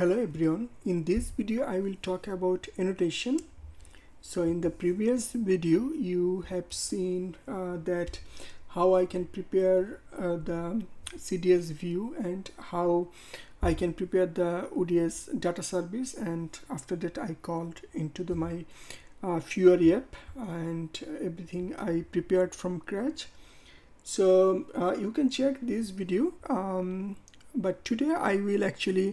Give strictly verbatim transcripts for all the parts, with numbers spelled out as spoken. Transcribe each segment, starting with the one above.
Hello everyone, in this video I will talk about annotation. So in the previous video you have seen uh, that how I can prepare uh, the C D S view and how I can prepare the O D S data service, and after that I called into the my uh, Fiori app and everything I prepared from scratch. So uh, you can check this video, um, but today I will actually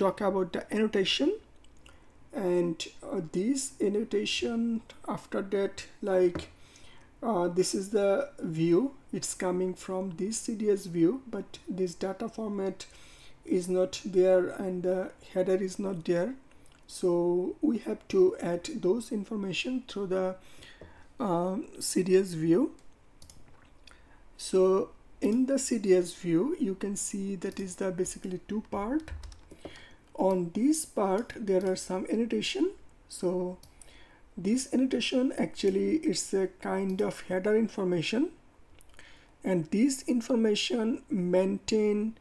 talk about the annotation, and uh, this annotation, after that, like uh, this is the view, it's coming from this C D S view, but this data format is not there and the header is not there, so we have to add those information through the uh, C D S view. So in the C D S view you can see that is the basically two part. On this part there are some annotation, so this annotation actually is a kind of header information, and this information maintain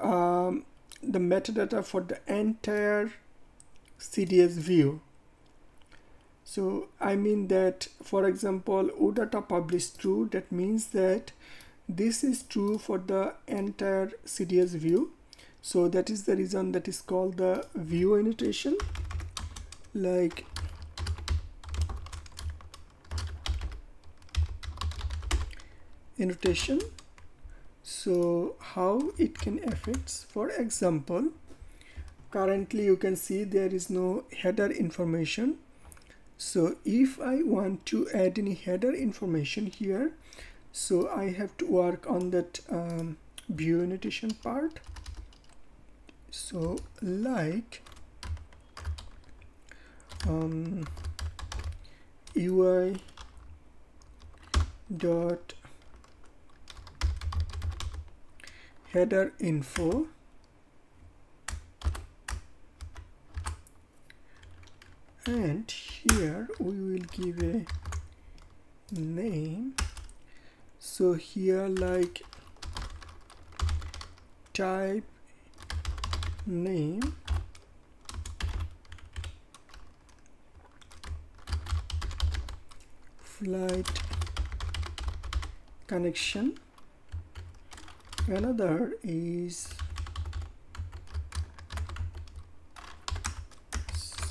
um, the metadata for the entire C D S view. So I mean that, for example, OData published true, that means that this is true for the entire C D S view. So that is the reason that is called the view annotation. Like annotation, so how it can affects, for example, currently you can see there is no header information. So if I want to add any header information here, so I have to work on that um, view annotation part. So like um, U I dot header info and here we will give a name, so here like type name flight connection, another is so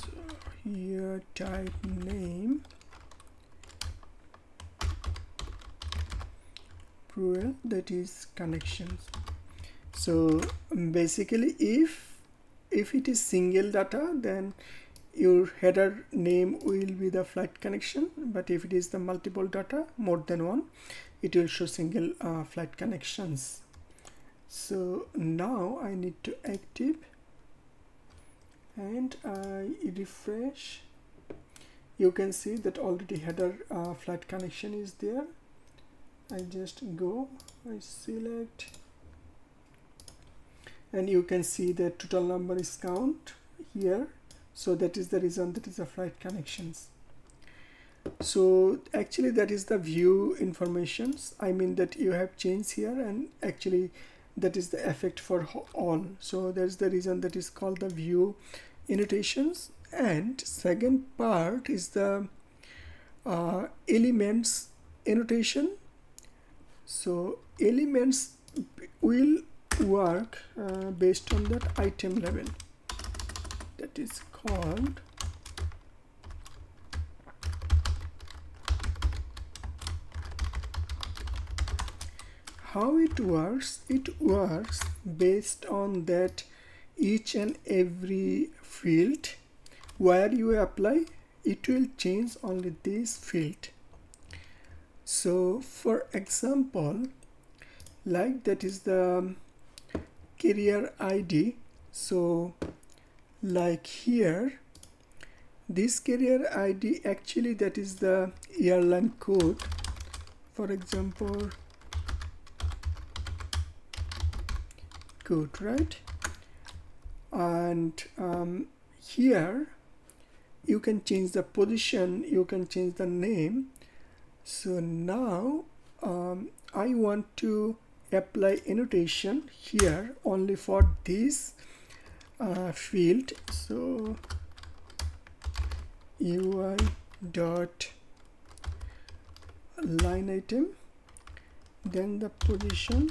here type name plural, that is connections. So basically if if it is single data, then your header name will be the flight connection, but if it is the multiple data, more than one, it will show single uh, flight connections. So now I need to active and I refresh. You can see that already header uh, flight connection is there. I just go, I select, and you can see the total number is count here, so that is the reason that is the flight connections. So actually that is the view informations, I mean that you have changed here, and actually that is the effect for all. So there's the reason that is called the view annotations. And second part is the uh, elements annotation. So elements will work uh, based on that item level, that is called how it works. It works based on that each and every field where you apply, it will change only this field. So for example, like that is the Carrier I D. So like here this Carrier I D, actually that is the airline code, for example code, right? And um, here you can change the position, you can change the name. So now um, I want to apply annotation here only for this uh, field. So U I dot line item, then the position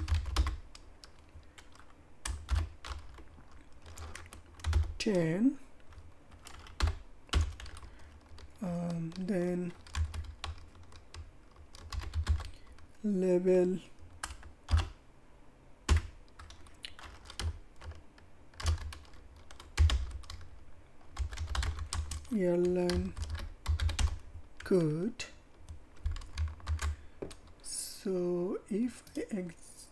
ten, um, then label airline code. So if I ex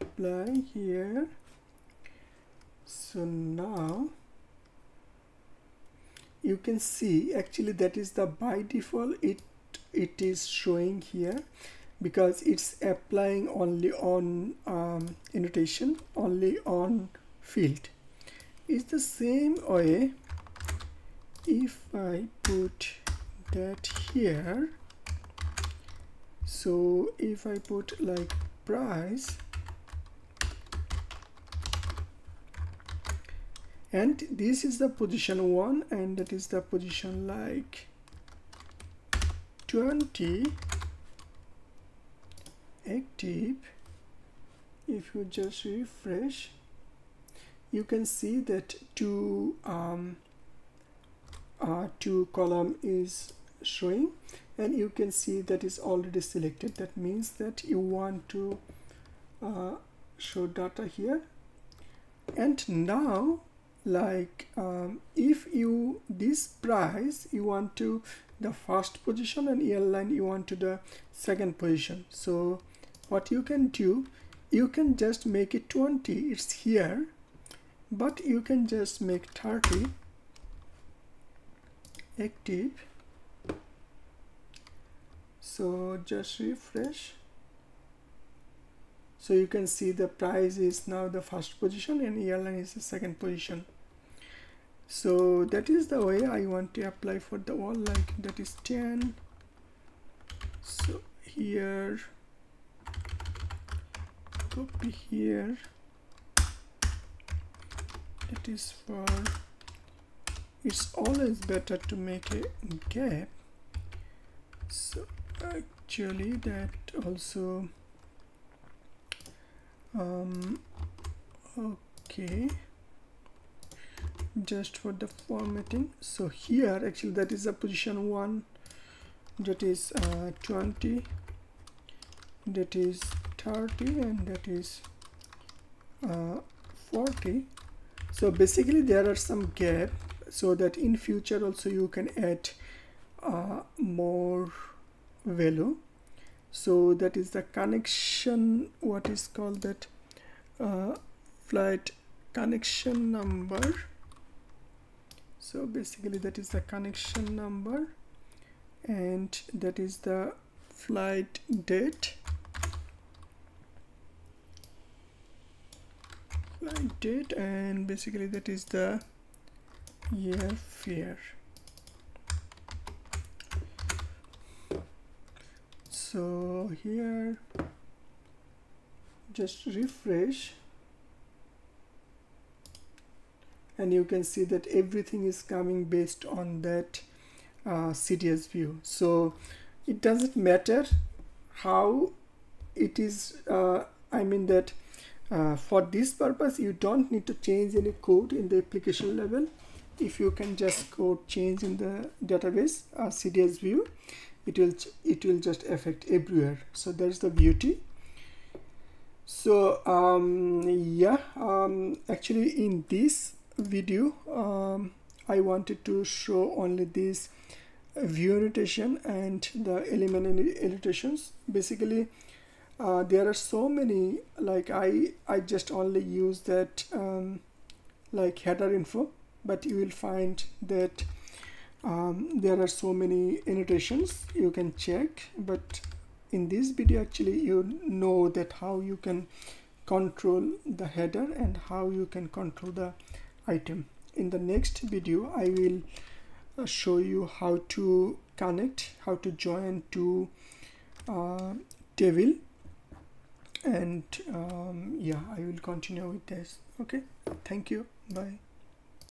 apply here, so now you can see actually that is the by default it it is showing here, because it's applying only on um, annotation, only on field. It's the same way if I put that here. So if I put like price, and this is the position one, and that is the position like twenty active. If you just refresh, you can see that two um, Uh, two column is showing, and you can see that is already selected. That means that you want to uh, show data here. And now like um, if you this price you want to the first position, and airline you want to the second position. So what you can do, you can just make it twenty, it's here, but you can just make thirty active. So just refresh. So you can see the price is now the first position and airline is the second position. So that is the way I want to apply for the all, like that is ten. So here, copy here, that is for. It's always better to make a gap. So actually that also um, okay, just for the formatting. So here actually that is the position one, that is uh, twenty, that is thirty, and that is uh, forty. So basically there are some gaps, so that in future also you can add uh, more value. So that is the connection, what is called that uh, flight connection number. So basically that is the connection number, and that is the flight date, flight date, and basically that is the yeah fair. So here just refresh, and you can see that everything is coming based on that uh, C D S view. So it doesn't matter how it is, uh, I mean that uh, for this purpose you don't need to change any code in the application level. If you can just go change in the database uh, C D S view, it will it will just affect everywhere. So that's the beauty. So um, yeah, um, actually in this video um, I wanted to show only this view annotation and the element annotations. Basically uh, there are so many, like I I just only use that um, like header info, but you will find that um, there are so many annotations you can check. But in this video actually you know that how you can control the header and how you can control the item. In the next video I will show you how to connect, how to join to uh, table, and um, yeah, I will continue with this. Okay, thank you, bye.